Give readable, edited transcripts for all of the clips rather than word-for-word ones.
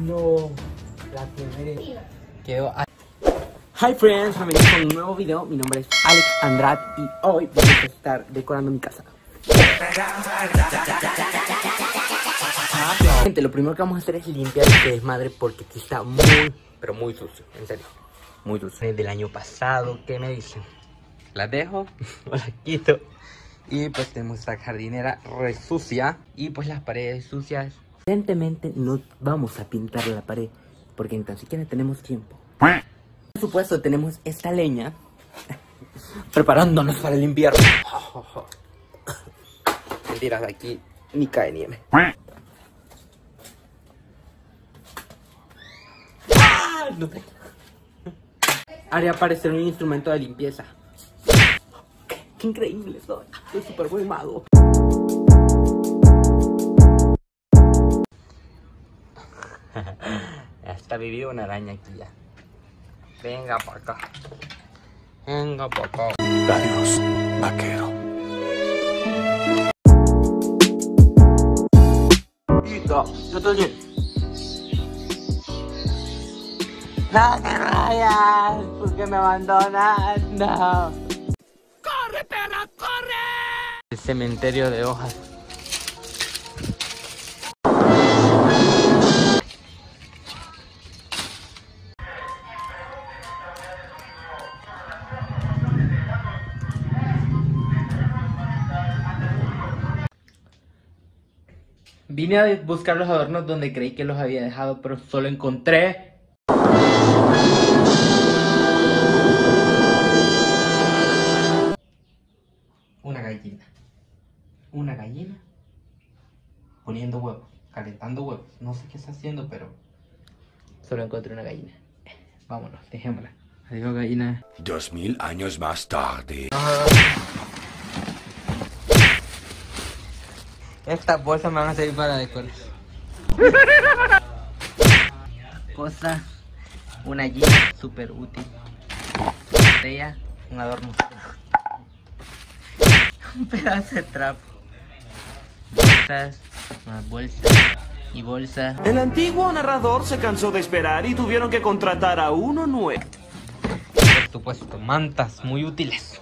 No, la quebré. Quedó. Hi friends, bienvenidos a un nuevo video. Mi nombre es Alex Andrade y hoy voy a estar decorando mi casa. Gente, lo primero que vamos a hacer es limpiar este desmadre porque aquí está muy, pero muy sucio. En serio, muy sucio. Del año pasado, ¿qué me dicen? ¿Las dejo o las quito? Y pues tenemos esta jardinera re sucia y pues las paredes sucias. Evidentemente no vamos a pintar la pared porque ni tan siquiera tenemos tiempo. Por supuesto tenemos esta leña preparándonos para el invierno. Mentiras, aquí ni cae nieve. ¡Ah! No te... Haré aparecer un instrumento de limpieza. ¡Qué increíble soy! Soy súper buen mago. Hasta vivido una araña aquí ya. Venga para acá. Venga para acá. Danos, vaquero. Listo, yo estoy bien. ¡No te rayas! ¿Por qué me abandonas? ¡No! ¡Corre, perra, corre! El cementerio de hojas. Vine a buscar los adornos donde creí que los había dejado, pero solo encontré... una gallina. Una gallina poniendo huevos, calentando huevos. No sé qué está haciendo, pero... solo encontré una gallina. Vámonos, dejémosla. Adiós, gallina. 2000 años más tarde. Estas bolsas me van a servir para decorar. Cosa, una jeep súper útil. Botella, un adorno. Un pedazo de trapo. Bolsas, más bolsas y bolsas. El antiguo narrador se cansó de esperar y tuvieron que contratar a uno nuevo. Por supuesto, mantas muy útiles.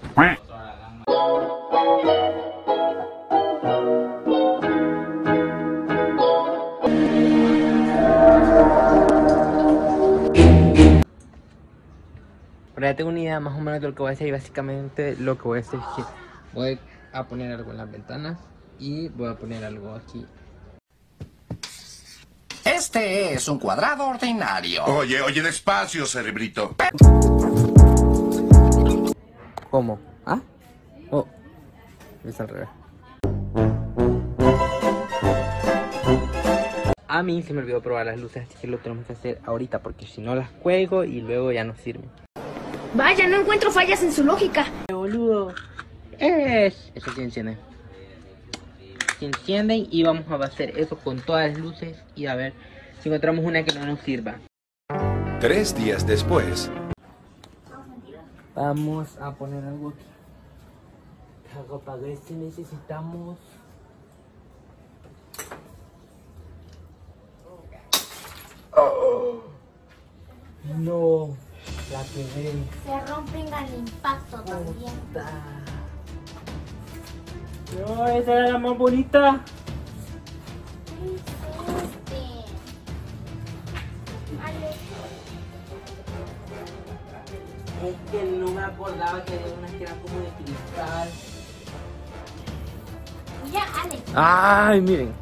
Pero ya tengo una idea más o menos de lo que voy a hacer y básicamente lo que voy a hacer es que voy a poner algo en las ventanas y voy a poner algo aquí. Este es un cuadrado ordinario. Oye, despacio, cerebrito. ¿Cómo? ¿Ah? Oh, es al revés. A mí se me olvidó probar las luces, así que lo tenemos que hacer ahorita porque si no las cuelgo y luego ya no sirven. Vaya, no encuentro fallas en su lógica. Boludo. Eso sí encienden. Se encienden y vamos a hacer eso con todas las luces y a ver si encontramos una que no nos sirva. 3 días después. Vamos a poner algo aquí. Algo para ver si necesitamos. Oh. No. La que ve. Se rompen al impacto también. No, esa era la más bonita. ¿Qué es este? Alex. Es que no me acordaba que había unas que eran como de cristal. Mira, Alex. Ay, miren.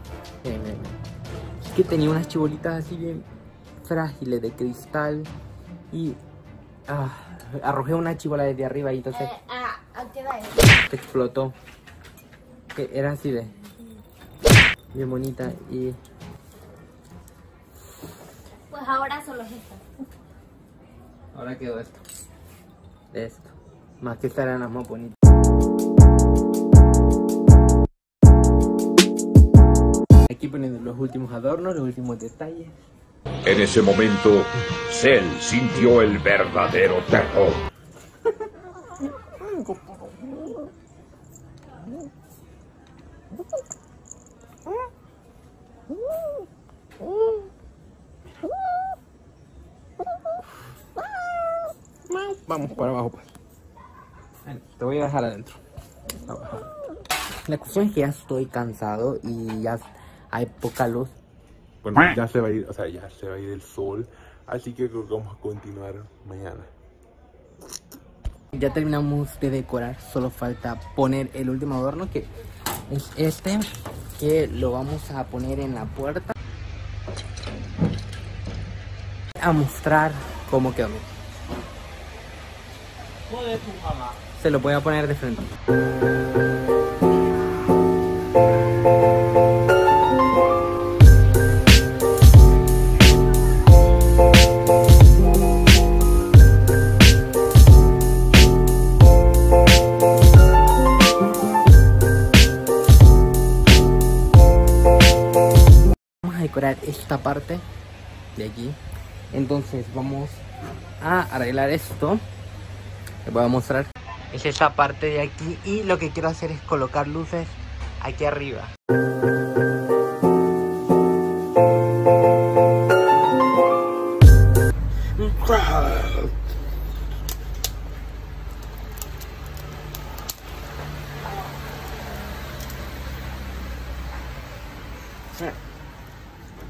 Es que tenía unas chibolitas así bien frágiles de cristal y... ah, arrojé una chibola desde arriba y entonces explotó. Que era así de bien bonita y pues ahora solo es esto. Ahora quedó esto. De esto. Más que estas eran las más bonitas. Aquí poniendo los últimos adornos, los últimos detalles. En ese momento, Cell sintió el verdadero terror. Vamos para abajo, pues. Te voy a dejar adentro. Abajo. La cuestión es que ya estoy cansado y ya hay poca luz. Bueno, ya se va a ir, o sea, ya se va a ir el sol. Así que creo que vamos a continuar mañana. Ya terminamos de decorar, solo falta poner el último adorno, que es este, que lo vamos a poner en la puerta. A mostrar cómo quedó. Se lo voy a poner de frente. Esta parte de aquí, entonces vamos a arreglar esto. Les voy a mostrar, es esta parte de aquí, y lo que quiero hacer es colocar luces aquí arriba.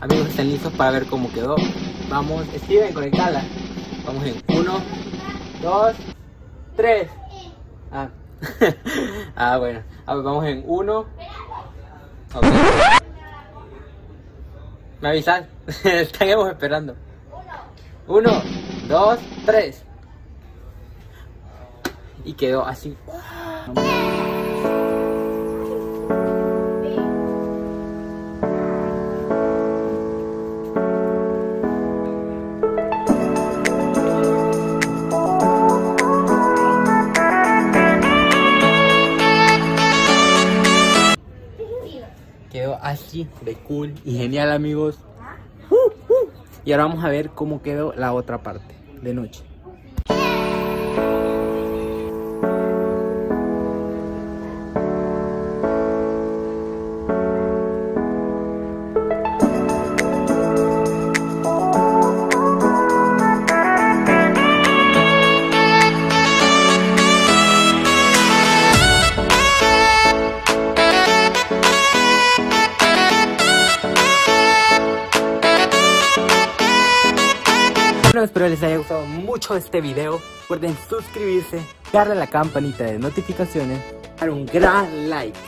Amigos, ¿están listos para ver cómo quedó? Vamos, Steven, conectala. Vamos en 1, 2, 3. Ah, bueno. A ver, vamos en 1. Okay. ¿Me avisan? Estamos esperando. 1, 2, 3. Y quedó así. Así de cool y genial, amigos. Y ahora vamos a ver cómo quedó la otra parte de noche. Espero les haya gustado mucho este video. Recuerden suscribirse, darle a la campanita de notificaciones, dar un gran like.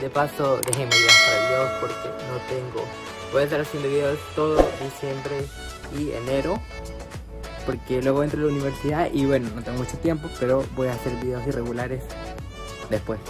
De paso, déjenme ir para Dios, porque no tengo. Voy a estar haciendo videos todo diciembre y enero, porque luego entro a la universidad y bueno, no tengo mucho tiempo, pero voy a hacer videos irregulares después.